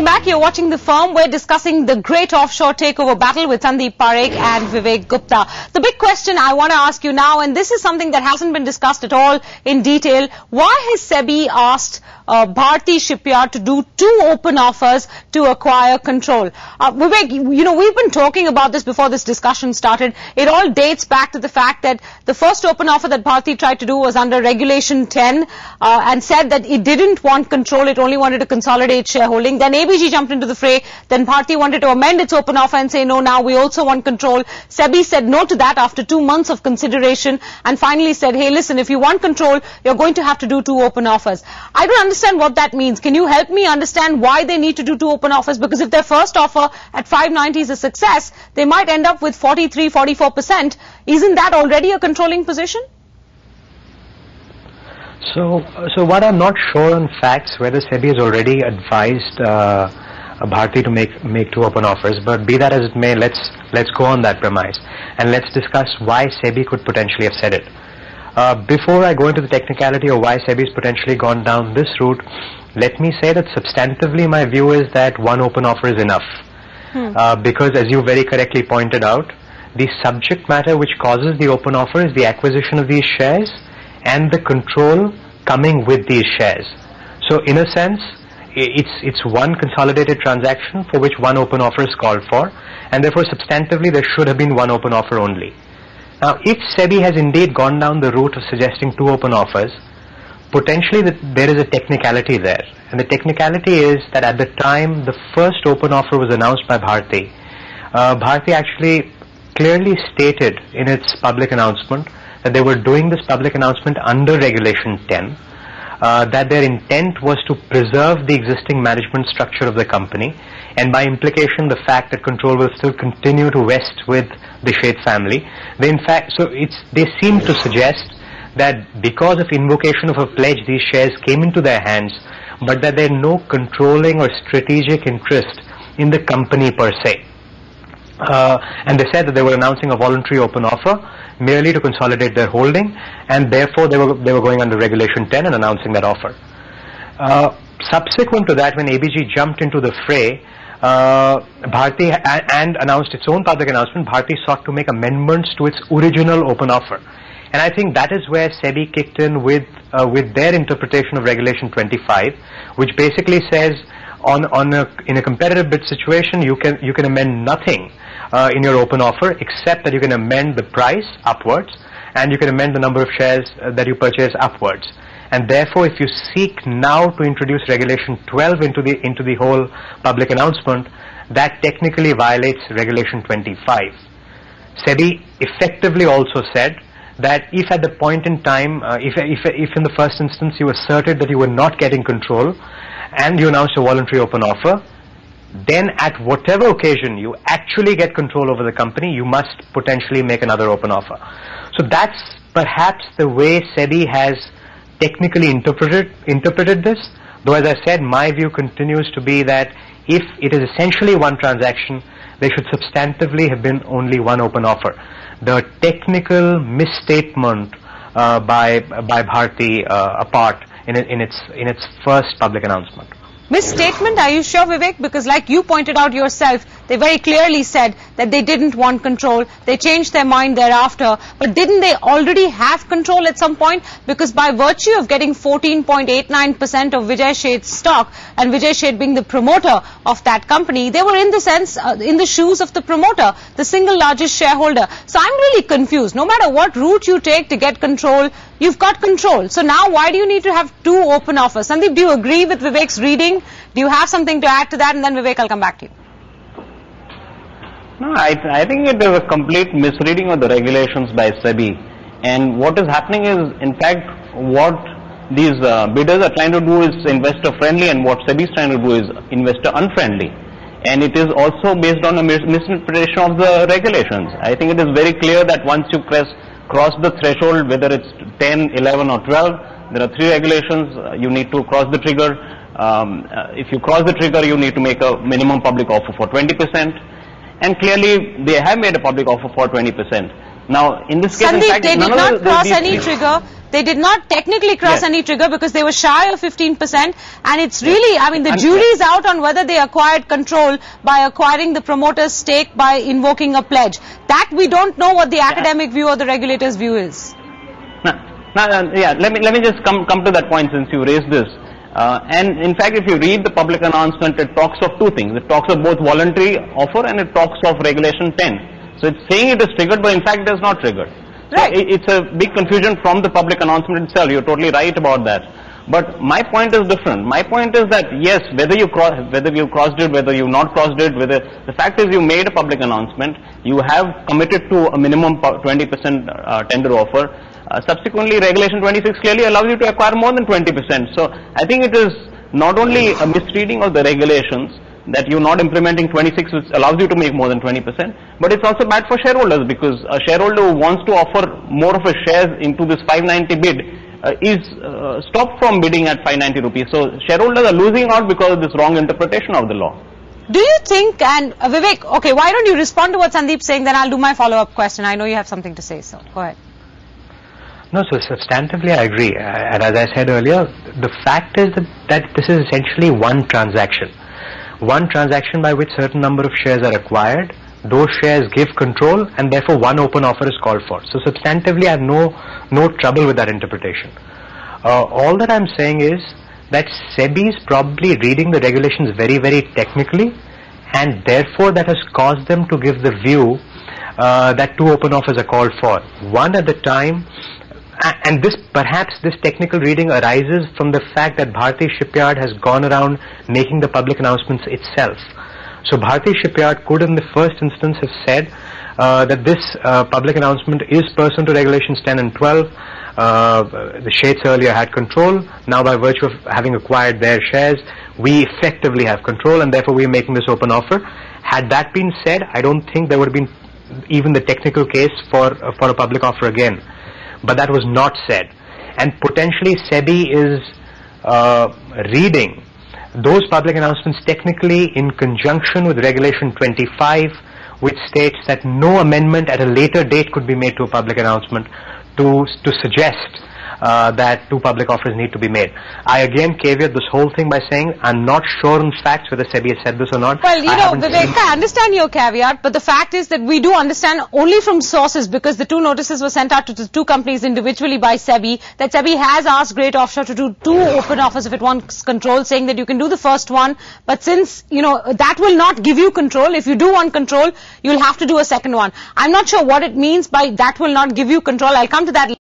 Welcome back. You're watching The Firm. We're discussing the great offshore takeover battle with Sandeep Parekh and Vivek Gupta. The big question I want to ask you now, and this is something that hasn't been discussed at all in detail, why has SEBI asked Bharati Shipyard to do 2 open offers to acquire control? Vivek, we've been talking about this before this discussion started. It all dates back to the fact that the first open offer that Bharati tried to do was under Regulation 10 and said that it didn't want control, it only wanted to consolidate shareholding. Then ABG jumped into the fray. Then Bharati wanted to amend its open offer and say, no, now we also want control. SEBI said no to that after 2 months of consideration and finally said, hey, listen, if you want control, you're going to have to do 2 open offers. I don't understand what that means. Can you help me understand why they need to do 2 open offers? Because if their first offer at 590 is a success, they might end up with 43, 44%. Isn't that already a controlling position? So what I'm not sure on facts, whether SEBI has already advised Bharati to make 2 open offers, but be that as it may, let's go on that premise and let's discuss why SEBI could potentially have said it. Before I go into the technicality of why SEBI has potentially gone down this route, let me say that substantively my view is that 1 open offer is enough. Because as you very correctly pointed out, the subject matter which causes the open offer is the acquisition of these shares and the control coming with these shares. So in a sense, it's one consolidated transaction for which 1 open offer is called for, and therefore substantively there should have been 1 open offer only. Now if SEBI has indeed gone down the route of suggesting 2 open offers, potentially there is a technicality there, and the technicality is that at the time the first open offer was announced by Bharati, Bharati actually clearly stated in its public announcement that they were doing this public announcement under Regulation 10, that their intent was to preserve the existing management structure of the company, and by implication the fact that control will still continue to vest with the Sheth family. They seem to suggest that because of invocation of a pledge these shares came into their hands, but that there's no controlling or strategic interest in the company per se. And they said that they were announcing a voluntary open offer merely to consolidate their holding, and therefore they were going under Regulation 10 and announcing that offer. Subsequent to that, when ABG jumped into the fray, Bharati and announced its own public announcement, Bharati sought to make amendments to its original open offer. And I think that is where SEBI kicked in with their interpretation of Regulation 25, which basically says in a competitive bid situation you can amend nothing in your open offer, except that you can amend the price upwards and you can amend the number of shares that you purchase upwards. And therefore if you seek now to introduce Regulation 12 into the whole public announcement, that technically violates Regulation 25. SEBI effectively also said that if at the point in time, if in the first instance you asserted that you were not getting control and you announced a voluntary open offer, then at whatever occasion you actually get control over the company, you must potentially make another open offer. So that's perhaps the way SEBI has technically interpreted this, though as I said, my view continues to be that if it is essentially one transaction, there should substantively have been only 1 open offer. The technical misstatement by Bharati apart in its first public announcement. Misstatement, are you sure, Vivek? Because like you pointed out yourself, they very clearly said that they didn't want control. They changed their mind thereafter. But didn't they already have control at some point? Because by virtue of getting 14.89% of Vijay Sheth's stock, and Vijay Sheth being the promoter of that company, they were in the sense, in the shoes of the promoter, the single largest shareholder. So I'm really confused. No matter what route you take to get control, you've got control. So now why do you need to have 2 open offers? Sandeep, do you agree with Vivek's reading? Do you have something to add to that? And then Vivek, I'll come back to you. No, I think it is a complete misreading of the regulations by SEBI. And what is happening is, in fact, what these bidders are trying to do is investor friendly, and what SEBI is trying to do is investor unfriendly. And it is also based on a misinterpretation of the regulations. I think it is very clear that once you cross the threshold, whether it's 10, 11 or 12, there are 3 regulations, you need to cross the trigger. If you cross the trigger, you need to make a minimum public offer for 20%, and clearly they have made a public offer for 20%. Now in this case, Sandeep, in fact, they did not cross any trigger. They did not technically cross any trigger because they were shy of 15%. And it's really, I mean, the jury's out on whether they acquired control by acquiring the promoter's stake by invoking a pledge. That we don't know what the academic view or the regulator's view is. Let me just come to that point since you raised this. And in fact, if you read the public announcement, it talks of two things. It talks of both voluntary offer and it talks of Regulation 10. So it's saying it is triggered, but in fact it is not triggered. Right. So it's a big confusion from the public announcement itself. You're totally right about that. But my point is different. My point is that yes, whether you crossed it, whether you not crossed it, whether the fact is you made a public announcement, you have committed to a minimum 20% tender offer. Subsequently, Regulation 26 clearly allows you to acquire more than 20%. So I think it is not only a misreading of the regulations that you're not implementing 26, which allows you to make more than 20%, but it's also bad for shareholders, because a shareholder who wants to offer more of his shares into this 590 bid is stopped from bidding at 590 rupees. So shareholders are losing out because of this wrong interpretation of the law. Do you think, and Vivek, okay, why don't you respond to what Sandeep's saying, then I'll do my follow-up question. I know you have something to say, so go ahead. No, so substantively I agree, and as I said earlier, the fact is that this is essentially one transaction by which certain number of shares are acquired. Those shares give control, and therefore one open offer is called for. So substantively I have no trouble with that interpretation. All that I'm saying is that SEBI is probably reading the regulations very, very technically, and therefore that has caused them to give the view that two open offers are called for, one at a time. And perhaps this technical reading arises from the fact that Bharati Shipyard has gone around making the public announcements itself. So Bharati Shipyard could in the first instance have said that this public announcement is pursuant to Regulations 10 and 12. The Sheths earlier had control. Now by virtue of having acquired their shares, we effectively have control, and therefore we are making this open offer. Had that been said, I don't think there would have been even the technical case for a public offer again. But that was not said, and potentially SEBI is reading those public announcements technically in conjunction with Regulation 25, which states that no amendment at a later date could be made to a public announcement to suggest that two public offers need to be made. I again caveat this whole thing by saying I'm not sure on facts whether SEBI has said this or not. Well, you know, Vivek, I understand your caveat, but the fact is that we do understand only from sources, because the two notices were sent out to the two companies individually by SEBI, that SEBI has asked Great Offshore to do two open offers if it wants control, saying that you can do the first one, but since, you know, that will not give you control. If you do want control, you'll have to do a second one. I'm not sure what it means by that will not give you control. I'll come to that later.